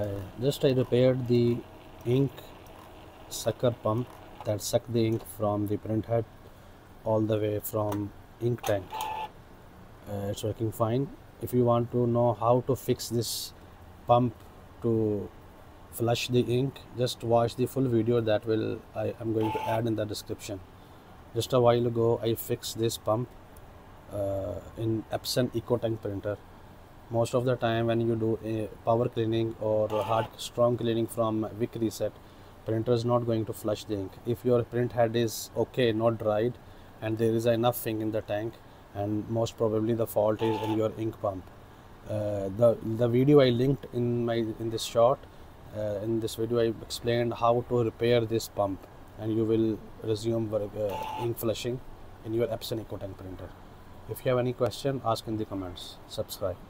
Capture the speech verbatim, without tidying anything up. uh, just I repaired the ink sucker pump that sucked the ink from the print head all the way from ink tank. Uh, it's working fine. If you want to know how to fix this pump to flush the ink, just watch the full video that will I am going to add in the description. Just a while ago I fixed this pump uh, in Epson EcoTank printer. Most of the time when you do a power cleaning or hard strong cleaning from wick reset, printer is not going to flush the ink. If your print head is okay, not dried, and there is enough ink in the tank, and most probably the fault is in your ink pump. Uh, the the video I linked in my in this short, uh, in this video I explained how to repair this pump, and you will resume uh, ink flushing in your Epson EcoTank printer. If you have any question, ask in the comments. Subscribe.